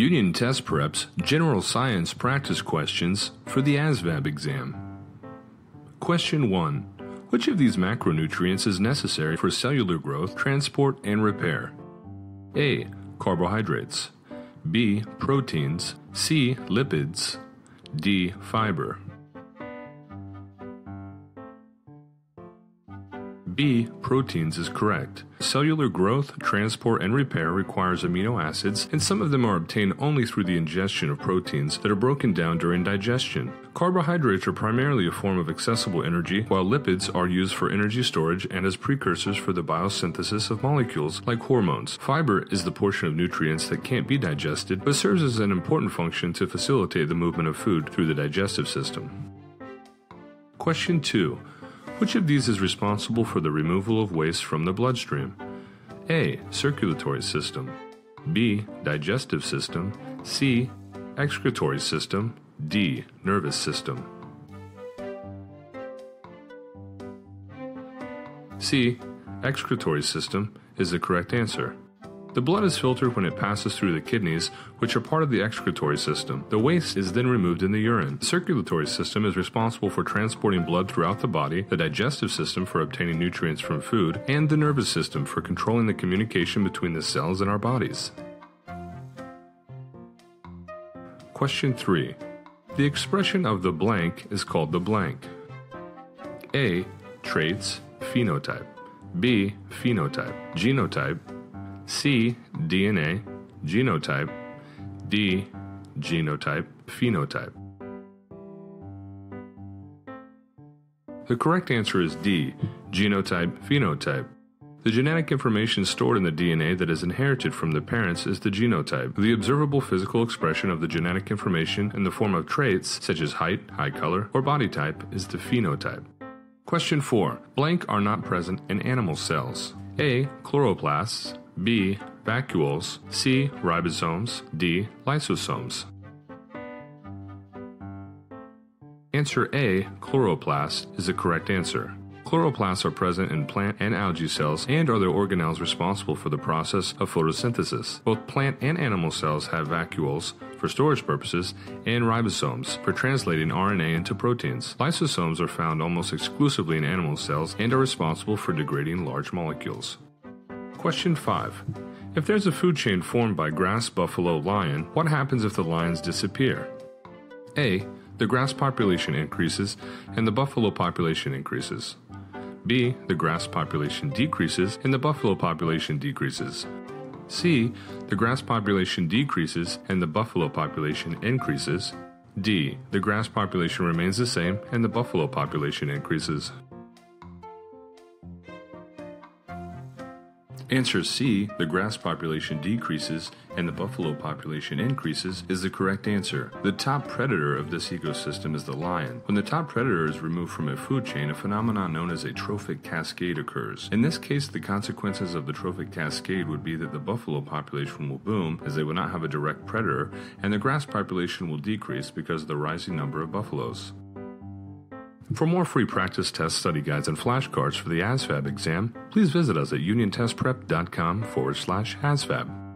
Union Test Preps General Science Practice Questions for the ASVAB exam. Question 1. Which of these macronutrients is necessary for cellular growth, transport, and repair? A. Carbohydrates. B. Proteins. C. Lipids. D. Fiber. B. Proteins is correct. Cellular growth, transport, and repair requires amino acids, and some of them are obtained only through the ingestion of proteins that are broken down during digestion. Carbohydrates are primarily a form of accessible energy, while lipids are used for energy storage and as precursors for the biosynthesis of molecules like hormones. Fiber is the portion of nutrients that can't be digested, but serves as an important function to facilitate the movement of food through the digestive system. Question 2. Which of these is responsible for the removal of waste from the bloodstream? A. Circulatory system. B. Digestive system. C. Excretory system. D. Nervous system. C. Excretory system is the correct answer. The blood is filtered when it passes through the kidneys, which are part of the excretory system. The waste is then removed in the urine. The circulatory system is responsible for transporting blood throughout the body, the digestive system for obtaining nutrients from food, and the nervous system for controlling the communication between the cells in our bodies. Question 3. The expression of the blank is called the blank. A. Traits, phenotype. B. Phenotype, genotype. C. DNA, genotype. D. Genotype, phenotype. The correct answer is D. Genotype, phenotype. The genetic information stored in the DNA that is inherited from the parents is the genotype. The observable physical expression of the genetic information in the form of traits such as height, eye color, or body type is the phenotype. Question 4. Blank are not present in animal cells. A. Chloroplasts. B. Vacuoles. C. Ribosomes. D. Lysosomes. Answer A. Chloroplast is the correct answer. Chloroplasts are present in plant and algae cells and are the organelles responsible for the process of photosynthesis. Both plant and animal cells have vacuoles for storage purposes and ribosomes for translating RNA into proteins. Lysosomes are found almost exclusively in animal cells and are responsible for degrading large molecules. Question 5. If there's a food chain formed by grass, buffalo, lion, what happens if the lions disappear? A. The grass population increases and the buffalo population increases. B. The grass population decreases and the buffalo population decreases. C. The grass population decreases and the buffalo population increases. D. The grass population remains the same and the buffalo population increases. Answer C, the grass population decreases and the buffalo population increases, is the correct answer. The top predator of this ecosystem is the lion. When the top predator is removed from a food chain, a phenomenon known as a trophic cascade occurs. In this case, the consequences of the trophic cascade would be that the buffalo population will boom, as they will not have a direct predator, and the grass population will decrease because of the rising number of buffaloes. For more free practice test study guides and flashcards for the ASVAB exam, please visit us at uniontestprep.com/ASVAB.